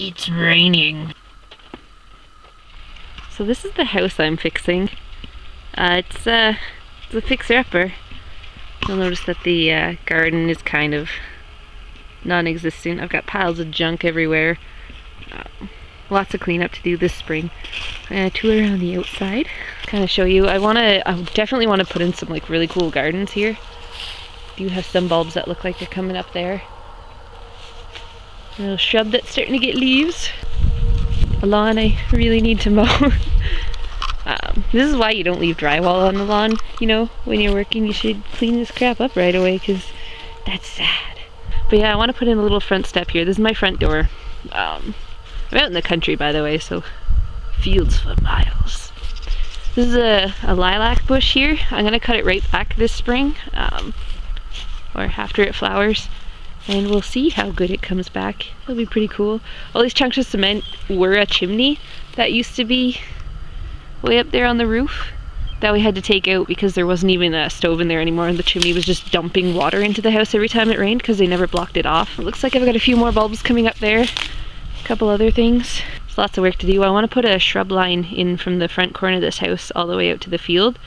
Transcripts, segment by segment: It's raining. So this is the house I'm fixing. It's a fixer-upper. You'll notice that the garden is kind of non-existent. I've got piles of junk everywhere. Lots of cleanup to do this spring. I'm gonna tour around the outside, kind of show you. I definitely want to put in some like really cool gardens here. I do have some bulbs that look like they're coming up there. A little shrub that's starting to get leaves. A lawn I really need to mow. This is why you don't leave drywall on the lawn. You know, when you're working, you should clean this crap up right away, because that's sad. But yeah, I want to put in a little front step here. This is my front door. I'm out in the country, by the way, so fields for miles. This is a lilac bush here. I'm gonna cut it right back this spring, or after it flowers, and we'll see how good it comes back. It'll be pretty cool. All these chunks of cement were a chimney that used to be way up there on the roof that we had to take out because there wasn't even a stove in there anymore, and the chimney was just dumping water into the house every time it rained because they never blocked it off. It looks like I've got a few more bulbs coming up there. Couple other things. There's lots of work to do. I want to put a shrub line in from the front corner of this house all the way out to the field,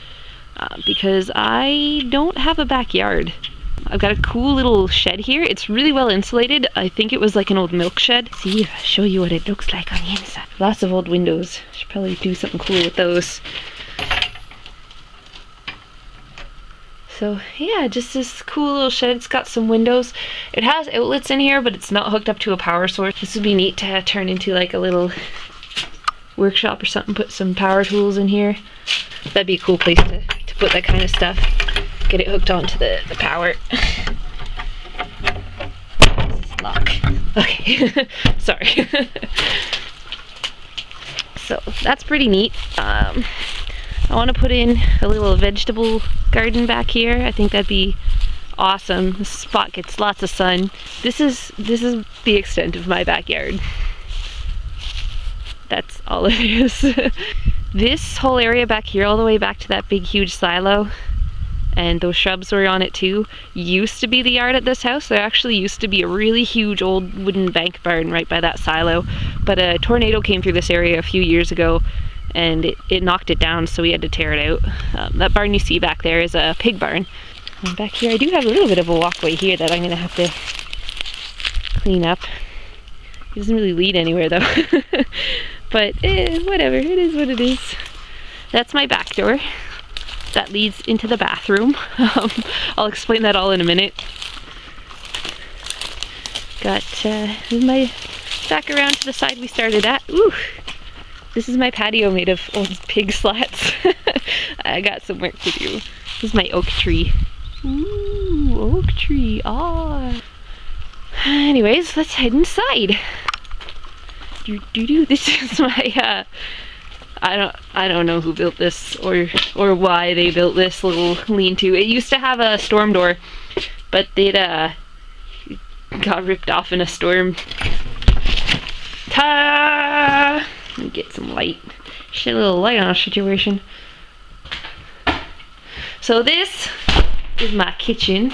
because I don't have a backyard. I've got a cool little shed here. It's really well insulated. I think it was like an old milk shed. See if I show you what it looks like on the inside. Lots of old windows. Should probably do something cool with those. So yeah, just this cool little shed. It's got some windows. It has outlets in here, but it's not hooked up to a power source. This would be neat to turn into like a little workshop or something. Put some power tools in here. That'd be a cool place to put that kind of stuff. Get it hooked onto the power. This is lock. Okay, sorry. So that's pretty neat. I want to put in a little vegetable garden back here. I think that'd be awesome. This spot gets lots of sun. This is the extent of my backyard. That's all it is. This whole area back here, all the way back to that big huge silo, and those shrubs were on it too, used to be the yard at this house. There actually used to be a really huge old wooden bank barn right by that silo, but a tornado came through this area a few years ago, and it knocked it down, so we had to tear it out. That barn you see back there is a pig barn. And back here I do have a little bit of a walkway here that I'm gonna have to clean up. It doesn't really lead anywhere though. But whatever, it is what it is. That's my back door. That leads into the bathroom. I'll explain that all in a minute. This is my back around to the side we started at. Ooh. This is my patio made of old pig slats. I got some work to do. This is my oak tree. Ooh, oak tree, ah. Anyways, let's head inside. This is my, I don't know who built this or why they built this little lean-to. It used to have a storm door, but it got ripped off in a storm. Ta-da! Let me get some light. Shed a little light on our situation. So this is my kitchen.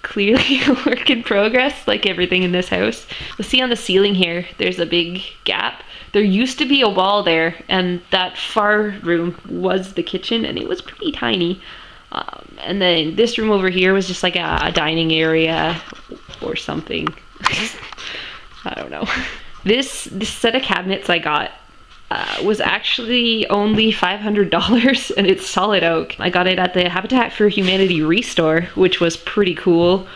Clearly a work in progress, like everything in this house. You'll see on the ceiling here, there's a big gap. There used to be a wall there, and that far room was the kitchen, and it was pretty tiny. And then this room over here was just like a dining area or something. I don't know. This set of cabinets I got was actually only $500, and it's solid oak. I got it at the Habitat for Humanity Restore, which was pretty cool.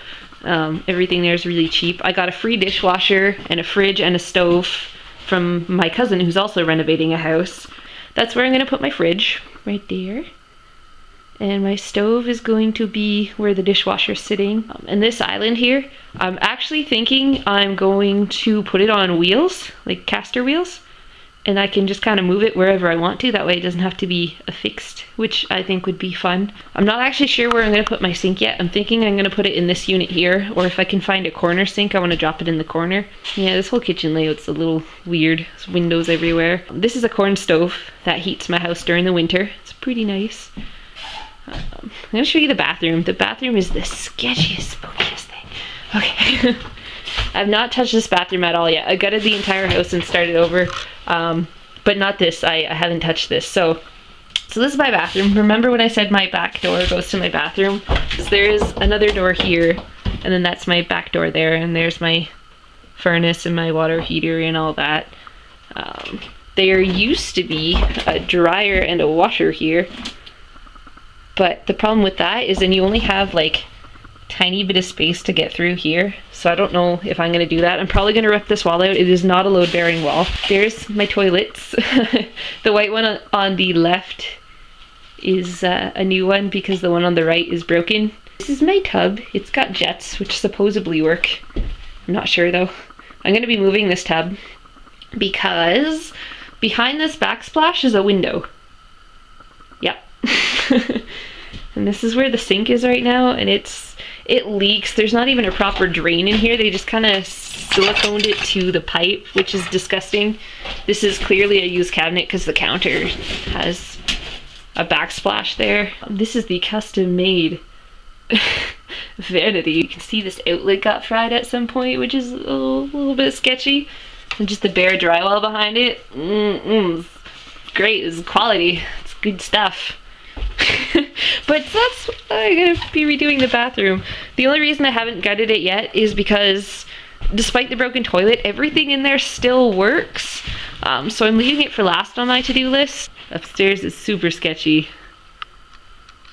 Everything there is really cheap. I got a free dishwasher and a fridge and a stove from my cousin who's also renovating a house. That's where I'm gonna put my fridge, right there. And my stove is going to be where the dishwasher's sitting. And this island here, I'm actually thinking I'm going to put it on wheels, like caster wheels, and I can just kind of move it wherever I want to. That way it doesn't have to be affixed, which I think would be fun. I'm not actually sure where I'm gonna put my sink yet. I'm thinking I'm gonna put it in this unit here, or if I can find a corner sink, I wanna drop it in the corner. Yeah, this whole kitchen layout's a little weird. There's windows everywhere. This is a corn stove that heats my house during the winter. It's pretty nice. I'm gonna show you the bathroom. The bathroom is the sketchiest, spookiest thing. Okay. I've not touched this bathroom at all yet. I gutted the entire house and started over, but not this. I haven't touched this. So this is my bathroom. Remember when I said my back door goes to my bathroom? So there is another door here, and then that's my back door there, and there's my furnace and my water heater and all that. There used to be a dryer and a washer here, but the problem with that is then you only have like tiny bit of space to get through here, so I don't know if I'm gonna do that. I'm probably gonna rip this wall out. It is not a load-bearing wall. There's my toilets. The white one on the left is a new one because the one on the right is broken. This is my tub. It's got jets, which supposedly work. I'm not sure though. I'm gonna be moving this tub because behind this backsplash is a window. Yep. And this is where the sink is right now, and it leaks. There's not even a proper drain in here. They just kind of siliconed it to the pipe, which is disgusting. This is clearly a used cabinet because the counter has a backsplash there. This is the custom-made vanity. You can see this outlet got fried at some point, which is a little bit sketchy. And just the bare drywall behind it. Great, this is quality. It's good stuff. But that's, I'm gonna be redoing the bathroom. The only reason I haven't gutted it yet is because despite the broken toilet, everything in there still works. So I'm leaving it for last on my to-do list. Upstairs is super sketchy.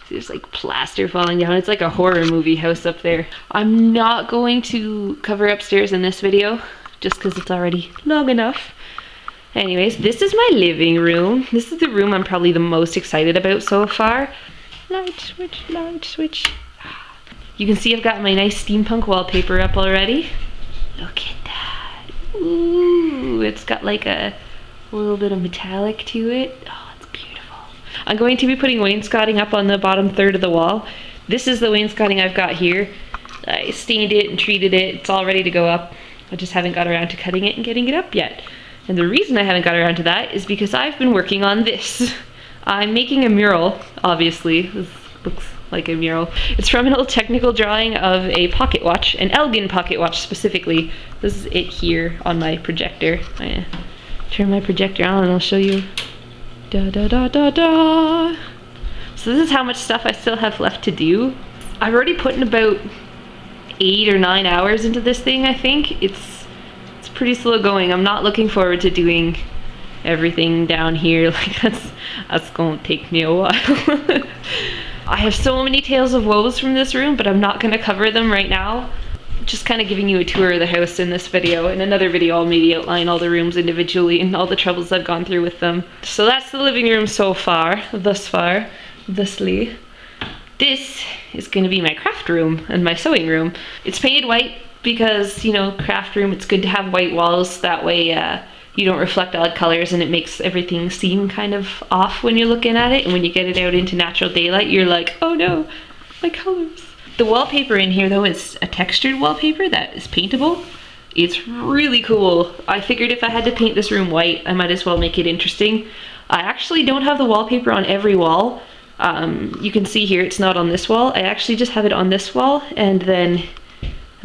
There's like plaster falling down. It's like a horror movie house up there. I'm not going to cover upstairs in this video just because it's already long enough. Anyways, this is my living room. This is the room I'm probably the most excited about so far. Light switch, light switch. You can see I've got my nice steampunk wallpaper up already. Look at that. Ooh, it's got like a little bit of metallic to it. Oh, it's beautiful. I'm going to be putting wainscoting up on the bottom third of the wall. This is the wainscoting I've got here. I stained it and treated it. It's all ready to go up. I just haven't got around to cutting it and getting it up yet. And the reason I haven't got around to that is because I've been working on this. I'm making a mural, obviously. This looks like a mural. It's from an old technical drawing of a pocket watch, an Elgin pocket watch specifically. This is it here on my projector. I turn my projector on and I'll show you. Da da da da da. So this is how much stuff I still have left to do. I've already put in about 8 or 9 hours into this thing, I think. It's pretty slow going. I'm not looking forward to doing everything down here. Like that's gonna take me a while. I have so many tales of woes from this room, but I'm not gonna cover them right now. Just kind of giving you a tour of the house in this video. In another video, I'll maybe outline all the rooms individually and all the troubles I've gone through with them. So that's the living room so far, thusly. This is gonna be my craft room and my sewing room. It's painted white, because, you know, craft room, it's good to have white walls. That way you don't reflect odd colors and it makes everything seem kind of off when you're looking at it. And when you get it out into natural daylight, you're like, oh no, my colors. The wallpaper in here though is a textured wallpaper that is paintable. It's really cool. I figured if I had to paint this room white, I might as well make it interesting. I actually don't have the wallpaper on every wall. You can see here, it's not on this wall. I actually just have it on this wall and then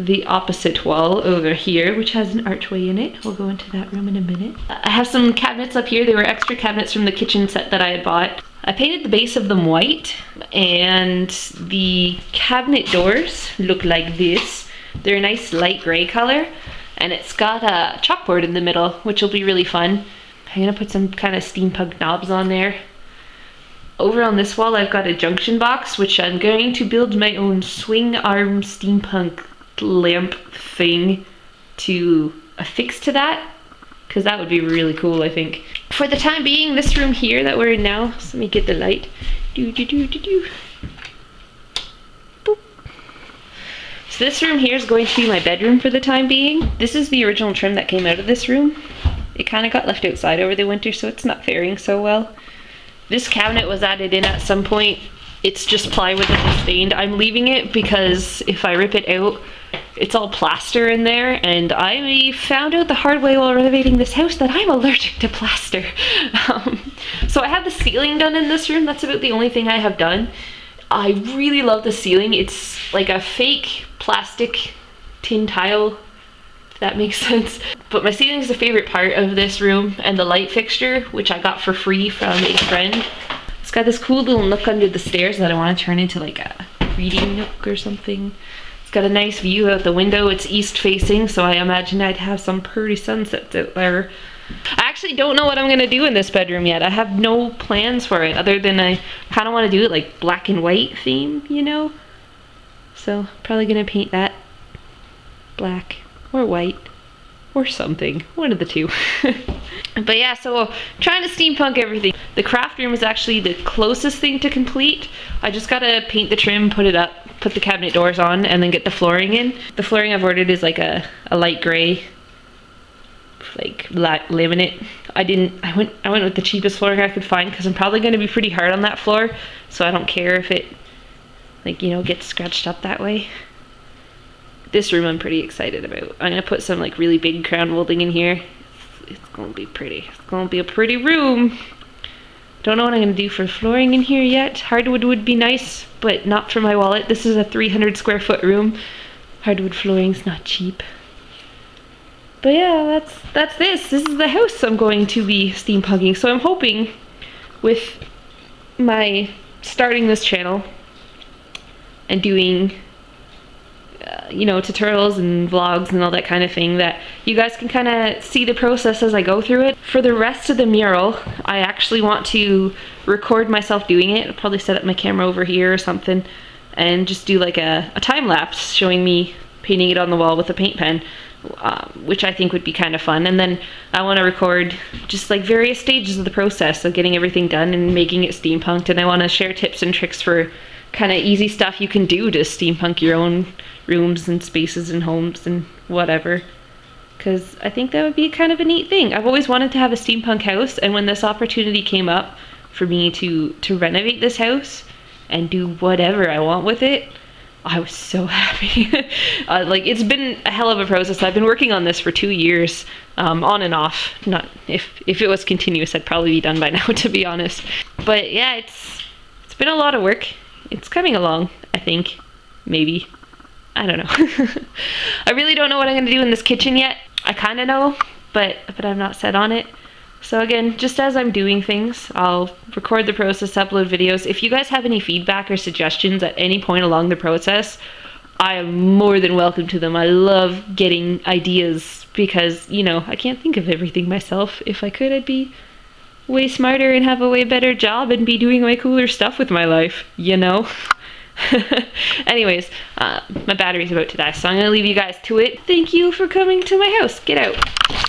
the opposite wall over here, which has an archway in it. We'll go into that room in a minute. I have some cabinets up here. They were extra cabinets from the kitchen set that I had bought. I painted the base of them white, and the cabinet doors look like this. They're a nice light gray color, and it's got a chalkboard in the middle, which will be really fun. I'm gonna put some kind of steampunk knobs on there. Over on this wall, I've got a junction box, which I'm going to build my own swing arm steampunk lamp thing to affix to that, because that would be really cool, I think. For the time being, this room here that we're in now, so let me get the light. Boop. So this room here is going to be my bedroom for the time being. This is the original trim that came out of this room. It kind of got left outside over the winter, so it's not faring so well. This cabinet was added in at some point. It's just plywood that is stained. I'm leaving it because if I rip it out, it's all plaster in there, and I found out the hard way while renovating this house that I'm allergic to plaster. So I have the ceiling done in this room. That's about the only thing I have done. I really love the ceiling. It's like a fake plastic tin tile if that makes sense. But my ceiling is the favorite part of this room, and the light fixture, which I got for free from a friend. It's got this cool little nook under the stairs that I want to turn into like a reading nook or something. It's got a nice view out the window. It's east facing, so I imagine I'd have some pretty sunsets out there. I actually don't know what I'm gonna do in this bedroom yet. I have no plans for it other than I kind of want to do it like black and white theme, you know? So probably gonna paint that black or white or something, one of the two. But yeah, so trying to steampunk everything. The craft room is actually the closest thing to complete. I just gotta paint the trim, put it up, put the cabinet doors on, and then get the flooring in. The flooring I've ordered is like a light gray, like laminate. I went with the cheapest flooring I could find because I'm probably gonna be pretty hard on that floor, so I don't care if it, like, you know, gets scratched up that way. This room I'm pretty excited about. I'm gonna put some like really big crown molding in here. It's gonna be pretty. It's gonna be a pretty room. Don't know what I'm gonna do for flooring in here yet. Hardwood would be nice, but not for my wallet. This is a 300 square foot room. Hardwood flooring's not cheap. But yeah, that's this. This is the house I'm going to be steampunking. So I'm hoping with my starting this channel and doing you know, tutorials and vlogs and all that kind of thing, that you guys can kind of see the process as I go through it. For the rest of the mural, I actually want to record myself doing it. I'll probably set up my camera over here or something and just do like a time lapse showing me painting it on the wall with a paint pen, which I think would be kind of fun. And then I want to record just like various stages of the process of getting everything done and making it steampunked, and I want to share tips and tricks for kind of easy stuff you can do to steampunk your own rooms and spaces and homes and whatever, because I think that would be kind of a neat thing. I've always wanted to have a steampunk house, and when this opportunity came up for me to renovate this house and do whatever I want with it, I was so happy. Like, it's been a hell of a process. I've been working on this for 2 years, on and off. Not if it was continuous, I'd probably be done by now, to be honest. But yeah, it's been a lot of work. It's coming along, I think. Maybe. I don't know. I really don't know what I'm gonna do in this kitchen yet. I kinda know, but I'm not set on it. So again, just as I'm doing things, I'll record the process, upload videos. If you guys have any feedback or suggestions at any point along the process, I am more than welcome to them. I love getting ideas because, you know, I can't think of everything myself. If I could, I'd be way smarter and have a way better job and be doing way cooler stuff with my life, you know? Anyways, my battery's about to die, so I'm gonna leave you guys to it. Thank you for coming to my house. Get out.